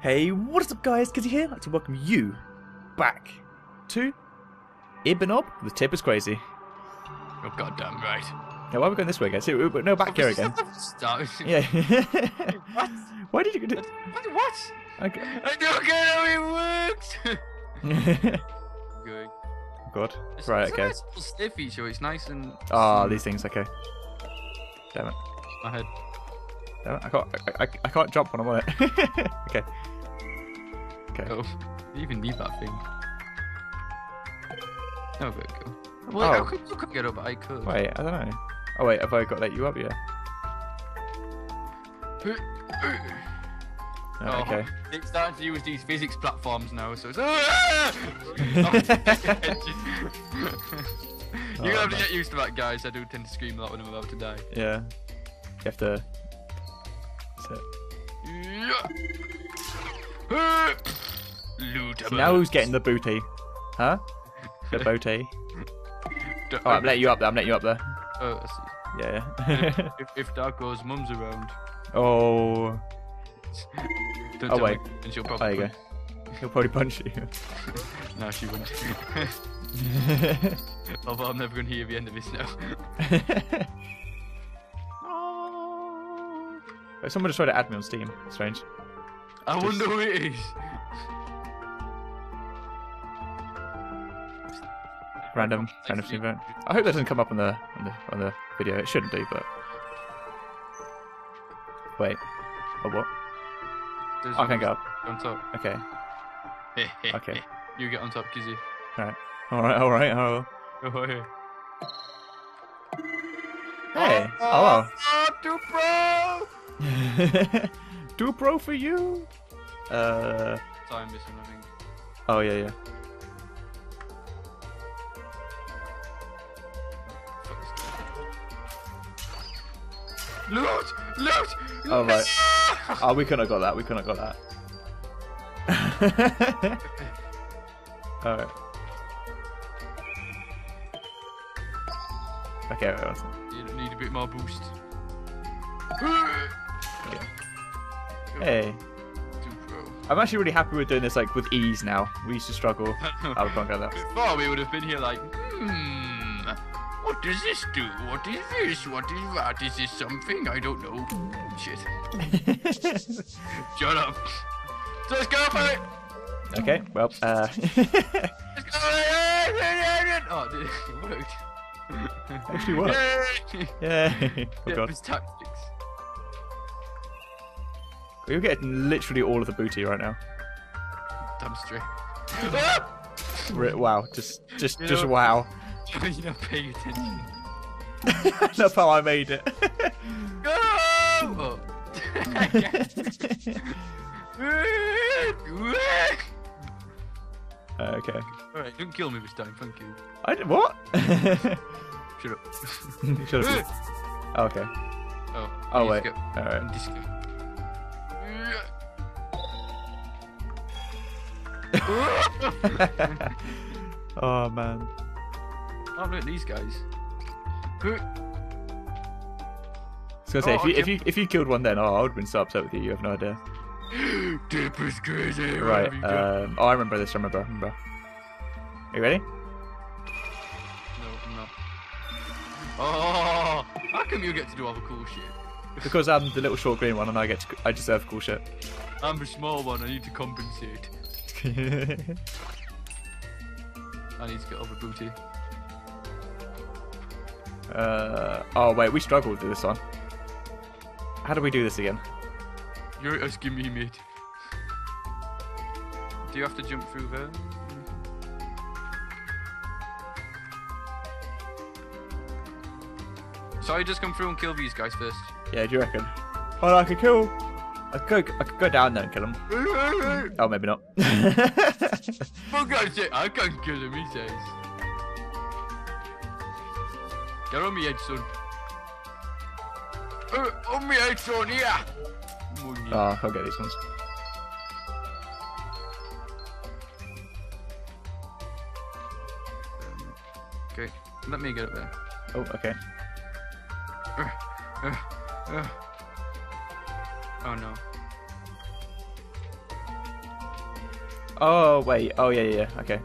Hey, what's up guys, Kizzy here. I'd like to welcome you back to Ibnob with TapersCrazy. Oh goddamn right. Now why are we going this way guys? No, back here again. Yeah. What? Why did you do what? Okay. I don't get how it works! Good. God. Right, okay. It's a nice little sniffy, so it's nice and... Ah, these things, okay. Damn it. My head. I can't jump when I'm on it. Okay. Okay. Oh, you even need that thing. Oh, very cool. Well, oh. I could get up, I could. Wait, I don't know. Oh wait, have I got to let you up? Yeah. Oh, okay. It's starting to use these physics platforms now, so it's... You're going to have to get used to that, guys. I do tend to scream a lot when I'm about to die. Yeah. You have to... So now who's getting the booty? Huh? The booty. Oh, I'm letting you up there. Oh, I see. Yeah. If Dark goes, Mum's around. Oh. Oh wait. And she'll probably. There you go. She'll probably punch you. No, she wouldn't. Although I'm never gonna hear the end of this now. Someone just tried to add me on Steam. Strange. I wonder who it is. Random event. I hope that doesn't come up on the video. It shouldn't do, but wait. Oh what? I can't go up. On top. Okay. Okay. You get on top, Kizzy. All right. Oh, hey. Hey. Oh. Too pro. Too pro for you. Sorry, I'm missing, I think. Oh yeah. Loot! Oh right. Oh, we couldn't have got that. All right. Okay, wait, awesome. You need a bit more boost. Okay. Hey. I'm actually really happy we're doing this like with ease now. We used to struggle. I would not get that. Before we would have been here like, what does this do? What is this? What is that? Is this something? I don't know. Shit. Shut up. Let's go for it. Okay. Well. Let's go. Oh, it worked. Actually worked. Yay. Oh, God. Tactics. We're getting literally all of the booty right now. Dumpster. Wow, just wow. You're not paying attention. That's how I made it. Go! Oh. Okay. Alright, don't kill me this time, thank you. I did what? Shut up. Shut up. Oh, okay. Oh wait. Alright. Oh man. Oh look at these guys. I was gonna say if you killed one then I would have been so upset with you, you have no idea. TapersCrazy. Right, oh I remember this, I remember. Are you ready? No, I'm not. Oh, how come you get to do all the cool shit? Because I'm the little short green one and I deserve cool shit. I'm the small one, I need to compensate. I need to get over booty. Oh wait, we struggled with this one. How do we do this again? You're asking me, mate. Do you have to jump through there? So I just come through and kill these guys first. Yeah, do you reckon? Oh, I could kill. I could go down there and kill him. Oh, maybe not. For God's sake, I can't kill him, he says. Get on me head, son. On me head, son, yeah. Oh, I can't get these ones. Okay, let me get up there. Oh, okay. Oh no. Oh, wait. Oh, yeah, yeah, yeah. Okay.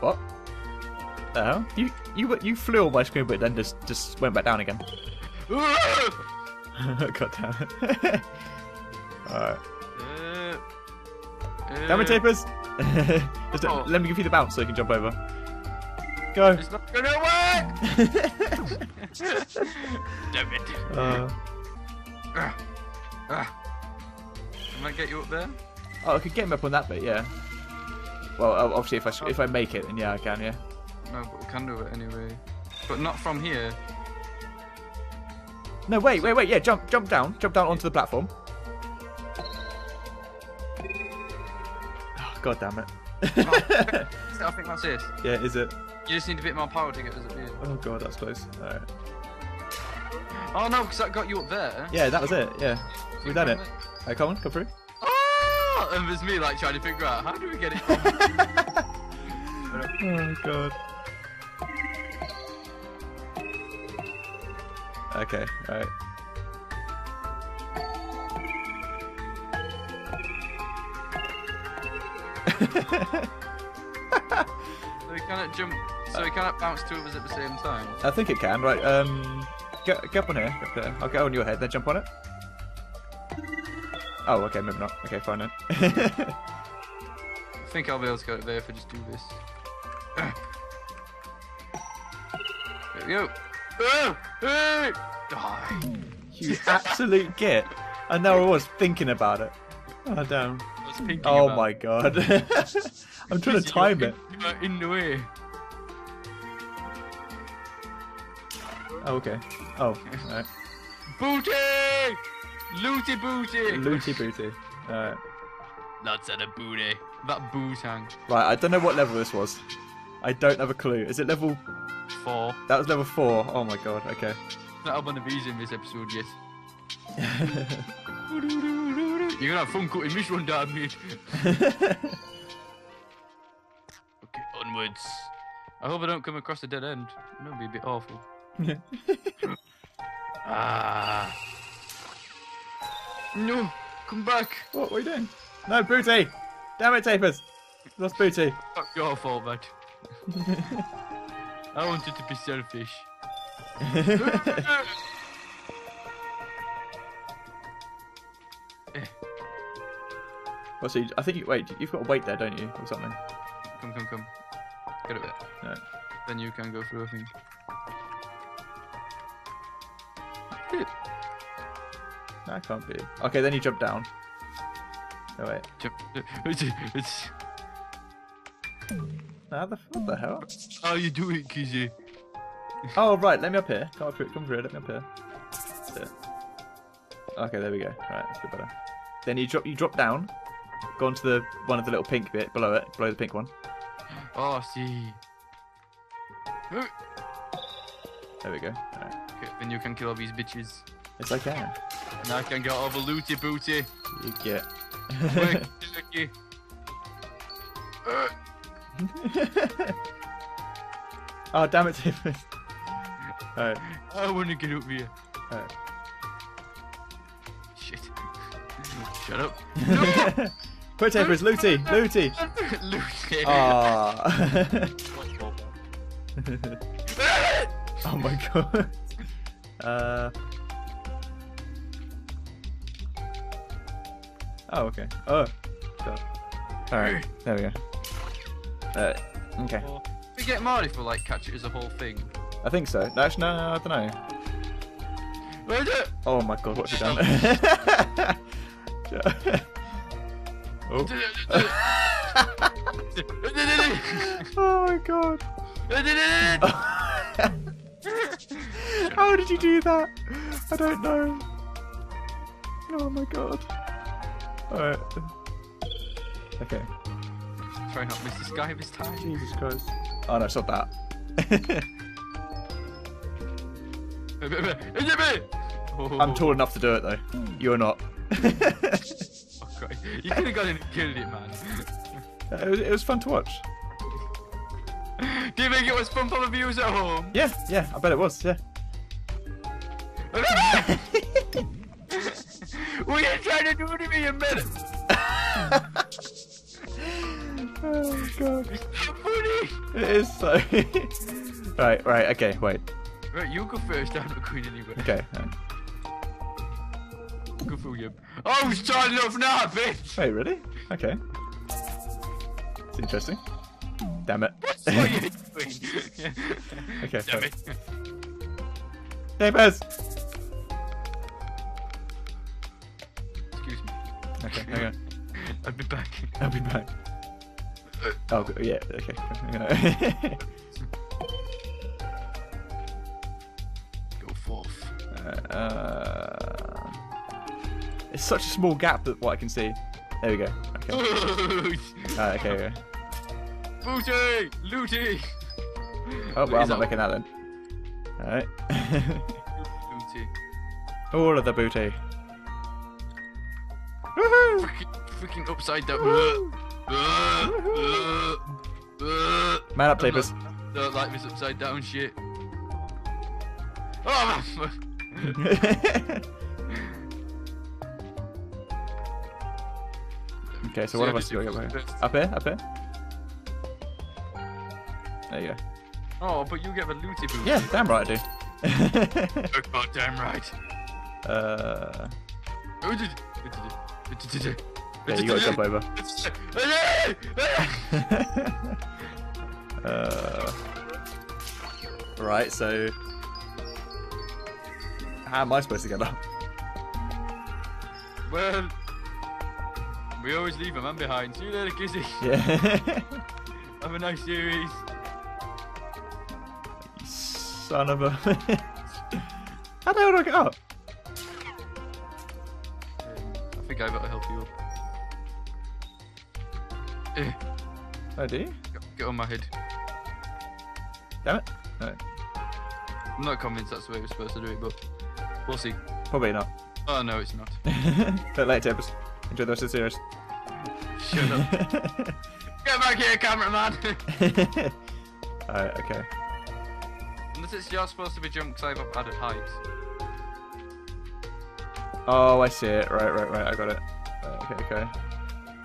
What? Oh, you flew on my screen, but then just went back down again. God damn it. Alright. Damn it, Tapers! Just let me give you the bounce so you can jump over. Go! It's not gonna work! Damn it. Can I get you up there? Oh, I could get him up on that bit, yeah. Well, obviously if I make it, then yeah, I can, yeah. No, but we can do it anyway. But not from here. No, wait, wait, wait, yeah, jump down onto the platform. Oh, God damn it. I think that's it. Yeah, is it? You just need a bit more power to get us up here. Oh, God, that's close. Alright. Oh, no, because that got you up there. Yeah, that was it, yeah. We've done it. Alright, come on, come through. Oh! And there's me, like, trying to figure out how do we get it? Oh, God. Okay, alright. So we cannot jump, so we cannot bounce two of us at the same time? I think it can, right. Get up on here. Up there. I'll get on your head, then jump on it. Oh, okay, maybe not. Okay, fine then. I think I'll be able to go there if I just do this. There we go. Die! You absolute git. And now I was thinking about it. Oh damn. Oh my God. I'm trying to time it. In the way. Oh, okay. Oh, alright. Booty! Looty booty! Looty booty. Alright. That's at a booty. That bootang. Right, I don't know what level this was. I don't have a clue. Is it level 4? That was level 4. Oh my God, okay. That'll be easy in this episode, yes. You're gonna have fun cutting this one down, mate. Okay, onwards. I hope I don't come across a dead end. That would be a bit awful. Ah. No, come back. What are you doing? No, booty. Damn it, Tapers. Lost booty. Fuck your fault, mate. I wanted to be selfish. Oh, so I think you wait. You've got to wait there, don't you, or something? Come, come, come. Get it there. No. Then you can go through. I think. That can't be. Okay, then you jump down. No wait. Jump. It's. What the hell? How you doing, Kizzy? Oh right, let me up here. Come through. Let me up here. There. Okay, there we go. Right, that's a bit better. Then you drop down. Go onto the one of the little pink bit below it, below the pink one. Oh, see. There we go. All right. Okay, then you can kill all these bitches. Yes, I can. And I can get all the looty booty. You get. Oh damn it, David. All right. I want to get up here. All right. Shit. Shut up. No! Quick, Tapers, Looty! Looty! Looty! Aww. Oh my God. Oh, okay. Oh. God. Alright, there we go. Okay. We get Marty for, like, catch it as a whole thing. I think so. No, actually, no, I don't know. Where's it? Oh my God, what have you done? Oh. Oh my God. How did you do that? I don't know. Oh my God. Alright. Okay. Try not to miss this guy this time. Jesus Christ. Oh no, it's not that. I'm tall enough to do it though. You're not. Okay. You could have gone in and killed it, man. It was fun to watch. Do you think it was fun for the viewers at home? Yeah, yeah, I bet it was, yeah. Were you trying to do it to me a minute? god. It is so Right, right, okay, wait. Right, you go first, I'm not going anywhere. Okay, right. Go for you. Oh, we started off now, bitch! Wait, really? Okay. It's interesting. Damn it. What are you doing? Okay, damn it. Tapers! Excuse me. Okay, hang on. I'll be back. I'll be back. Oh, yeah, okay. Go forth. It's such a small gap that what I can see. There we go. Okay. Okay, okay. Booty! Looty! Oh, well, I'm not making that then. Alright. Looty. All of the booty. Woohoo! Freaking upside down. Man up, Tapers. Don't like this upside down shit. Oh, man. Okay, so what am I doing up here? Up here? Up here? There you go. Oh, but you get the looty booty. Yeah, damn right I do. Oh, God damn right. Yeah, you gotta jump over. Right, so... How am I supposed to get up? Well... We always leave a man behind. See you later, Kizzy. Yeah. Have a nice series. Son of a... How the hell do I get up? I think I've got to help you up. Oh, do you? Get on my head. Damn it. No. I'm not convinced that's the way we're supposed to do it, but we'll see. Probably not. Oh, no, it's not. But later, Tapers. Enjoy the rest of the series. Shut up. Get back here, cameraman! Alright, okay. Unless it's you're supposed to be jumped because I've added heights. Oh, I see it. Right, right, right. I got it. Right, okay, okay.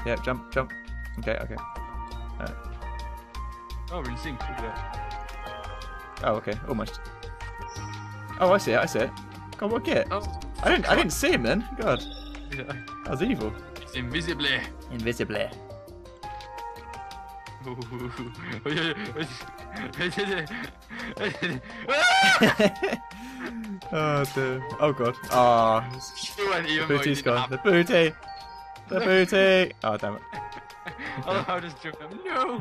Yeah, jump, jump. Okay, okay. Alright. Oh, we're in sync. Look at that. Oh, okay. Almost. Oh, I see it. I see it. God, what get? Oh. I didn't see him then. God. That was evil. It's invisibly. Invisibly. Oh dear. Oh god. Ah. Oh, the booty's gone. The booty. The booty. Oh damn it. I'll just jump up. No.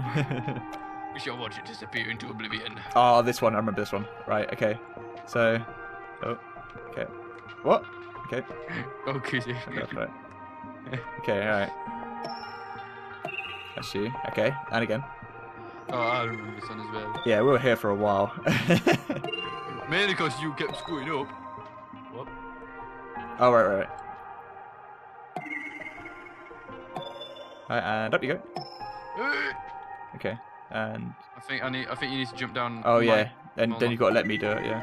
We shall watch it disappear into oblivion. Oh, this one. I remember this one. Right. Okay. So. Oh. Okay. What? Okay. Oh, Kizzy. That's right. Okay, alright. That's you. Okay, and again. Oh, I remember this one as well. Yeah, we were here for a while. Mainly because you kept screwing up. What? Oh, right, right, right. Alright, and up you go. Okay, and... I think you need to jump down... Oh, yeah. And then you've got to let me do it, yeah.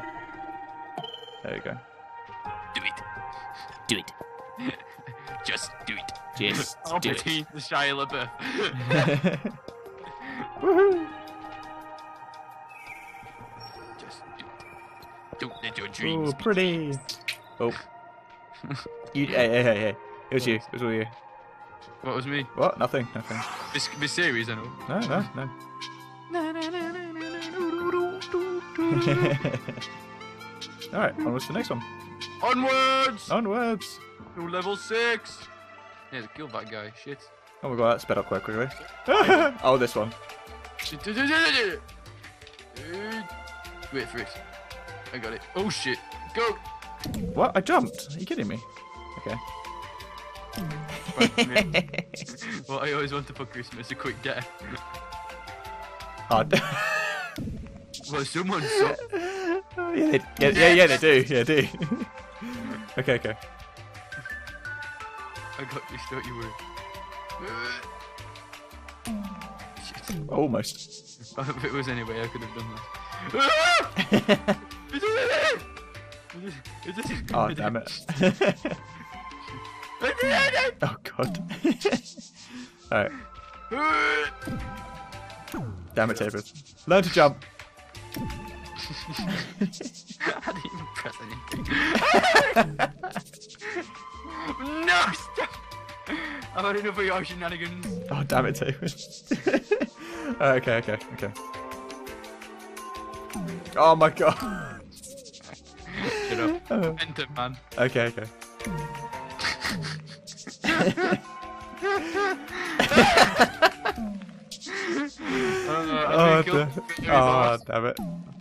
There we go. Do it. Do it. Just do it. Just do it. Between the Shia LaBeouf. Woohoo! Just do it. Don't let your dreams. Ooh, pretty. Oh. You, hey, hey, hey, hey. It was you. It was all you. What was me? What? Nothing. Nothing. This series, I know. No, no, no. All right. On to the next one. Onwards! Onwards! To level 6! Yeah, kill that guy, shit. Oh my god, that sped up quite quickly. Oh, this one. Wait for it. I got it. Oh shit, go! What? I jumped? Are you kidding me? Okay. What I always wanted for Christmas, a quick death. Hard. Well, someone saw... Oh, yeah, they do. Yeah, they do. Okay, okay. I got this, don't you worry. Almost. If it was anyway, I could have done that. Oh, damn it. Oh, God. Alright. Damn it, Tapers. Learn to jump. I didn't even press anything. No, stop! I've had enough of your shenanigans. Oh, damn it, Tapers. Okay. Oh my god. Shut up. Enter, man. Okay. Oh, damn it.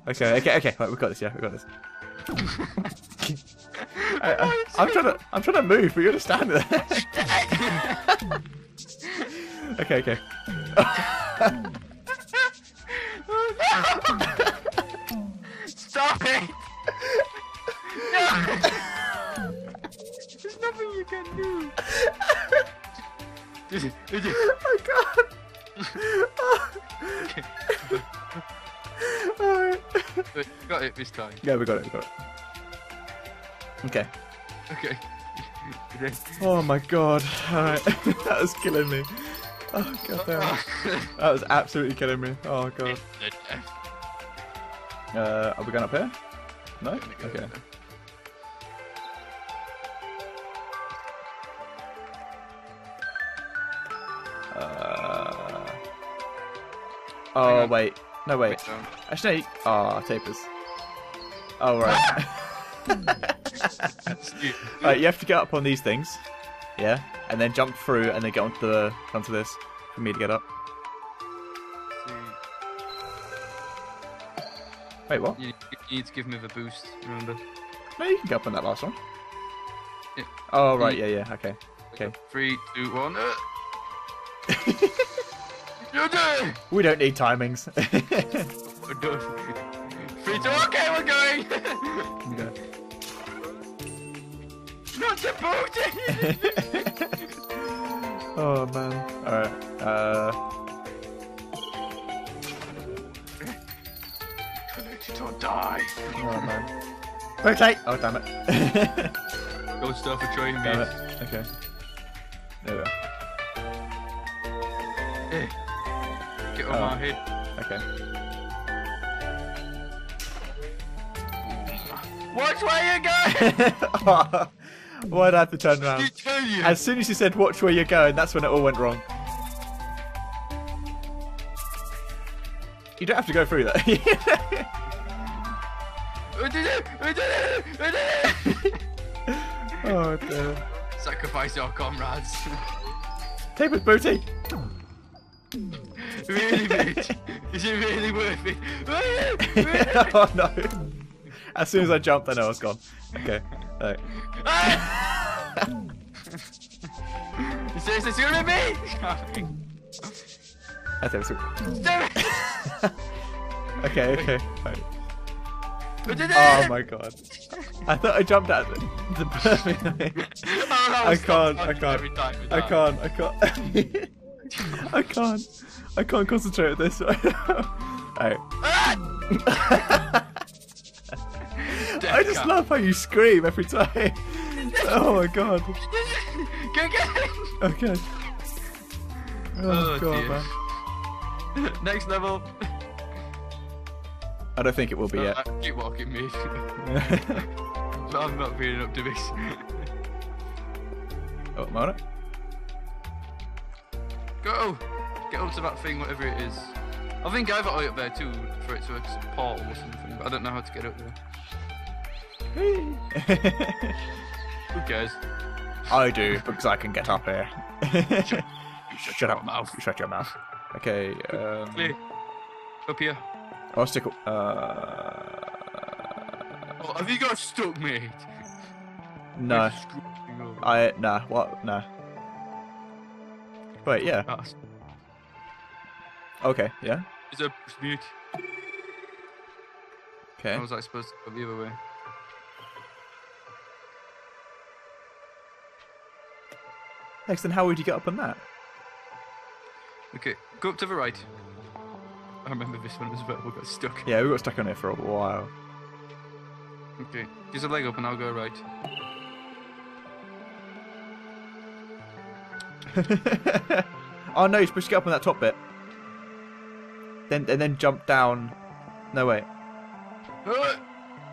Okay. Right, we've got this. Yeah, we've got this. I'm trying to move, but you're just standing there. Okay. Stop it! No! There's nothing you can do. I can't. Alright. We got it this time. Yeah, we got it. Okay. Oh my god. Alright. That was killing me. Oh god damn. That was absolutely killing me. Oh god. Are we going up here? No? Okay. Oh wait, no wait. A snake. Ah, Tapers. Oh right. Alright, you have to get up on these things. Yeah, and then jump through, and then get onto this for me to get up. Wait, what? You need to give me the boost. Remember? No, you can get up on that last one. Yeah. Oh right, yeah. Okay. 3, 2, 1. We don't need timings. Okay, we're going! Not the boat! Oh man. Alright. Connected or die. Oh man. Rotate! Oh damn it. Go start for trying me. Okay. There we are. Get on my head. Okay. Watch where you're going! Oh, why'd I have to turn around? As soon as you said watch where you're going, that's when it all went wrong. You don't have to go through that. Oh dear. Sacrifice your comrades. Tape with booty! Really, mate? Is it really worth it? Oh no! As soon as I jumped, I know I was gone. Okay. Right. Is this a screw me? I think it's Okay. Right. Oh my god! I thought I jumped at the perfect. I can't. I can't concentrate on this. Alright. I just love how you scream every time. Oh my god. Okay. Oh god, man. Next level. I don't think it will be yet. Keep walking, me. I'm not feeling up to this. Oh, am I on it? Go! Get up to that thing, whatever it is. I think I've got it up there too, for it to a portal or something, but I don't know how to get up there. Who cares? I do, because I can get up here. Shut your mouth. Okay, up here. I'll stick up. Oh, have you got stuck, mate? No. Nah. Wait, yeah. Okay, yeah. It's a mute. Okay. How was I supposed to go the other way? Next, then how would you get up on that? Okay, go up to the right. I remember this one as well, we got stuck. Yeah, we got stuck on it for a while. Okay, give a leg up and I'll go right. Oh no, you're supposed to get up on that top bit. then jump down. No, wait.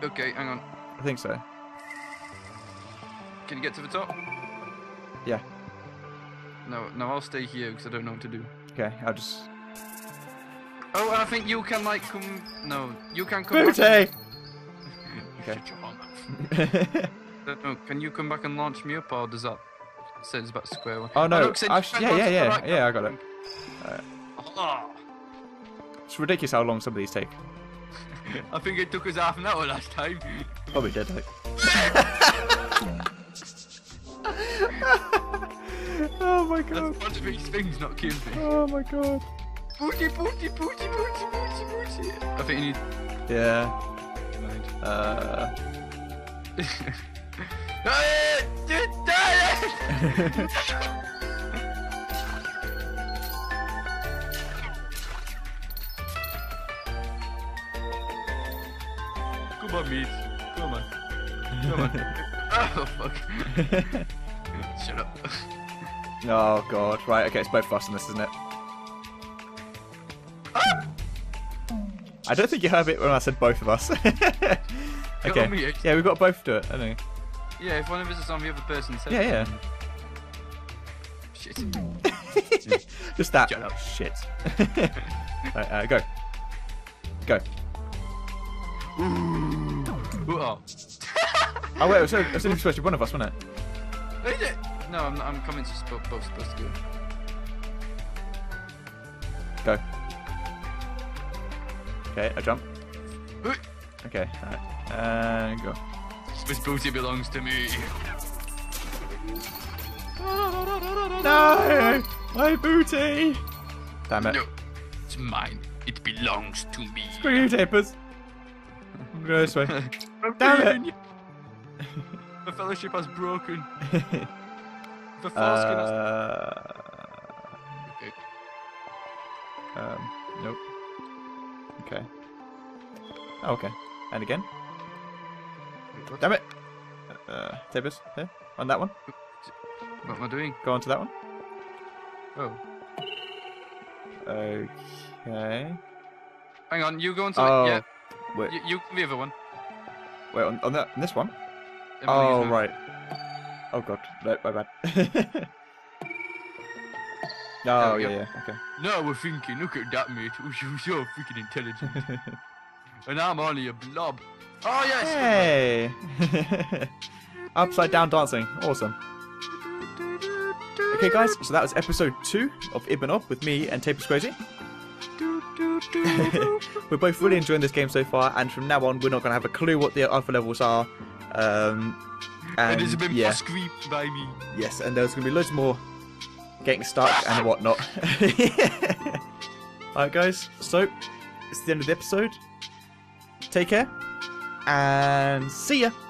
Okay, hang on. I think so. Can you get to the top? Yeah. No, I'll stay here because I don't know what to do. Okay, I'll just... Oh, I think you can, like, come... No, you can come Booty! Back and... Okay. Shut your mouth. No, can you come back and launch me up, or does that... Say it's about square one. Oh, no. Oh, no yeah, I got it. Right. Oh. It's ridiculous how long some of these take. I think it took us half an hour last time. Probably did, like. Oh my god. That's one of these things not killing me. Oh my god. Booty, booty, booty, booty, booty, booty. I think you need... Yeah. Come on, mate. Come on. Come on. Oh, fuck. Shut up. Oh, God. Right, okay, it's both of us in this, isn't it? Ah! I don't think you heard it when I said both of us. Okay. Yeah, we've got both to it, I think. Yeah, if one of us is on the other person, says yeah. Shit. Just that. Shut up. Shit. Right, go. Go. Ooh. Oh. Oh wait, it was only supposed to be one of us, wasn't it? Is it? No, I'm coming to both supposed to go. Go. Okay, I jump. Okay, alright. And go. This booty belongs to me. No! My booty! Damn it. No, it's mine. It belongs to me. Screw you, Tapers. I'm going this way. Damn it! The fellowship has broken. The foreskin has... Okay. Nope. Okay. Oh, okay. And again. What? Damn it! Tapers, here. On that one. What am I doing? Go on to that one. Oh. Okay. Hang on, you go on to yeah. Wait. You the other one. Wait, on this one? Oh, right. Oh, God. No, my bad. Oh, yeah, okay. Now we're thinking, look at that, mate. You're so freaking intelligent. And I'm only a blob. Oh, yes! Hey! Upside down dancing. Awesome. Okay, guys, so that was episode 2 of Ibnob with me and TapersCrazy. We're both really enjoying this game so far, and from now on, we're not going to have a clue what the alpha levels are. And it's been squeaked by me. Yes, and there's going to be loads more getting stuck and whatnot. Alright, guys, so it's the end of the episode. Take care, and see ya!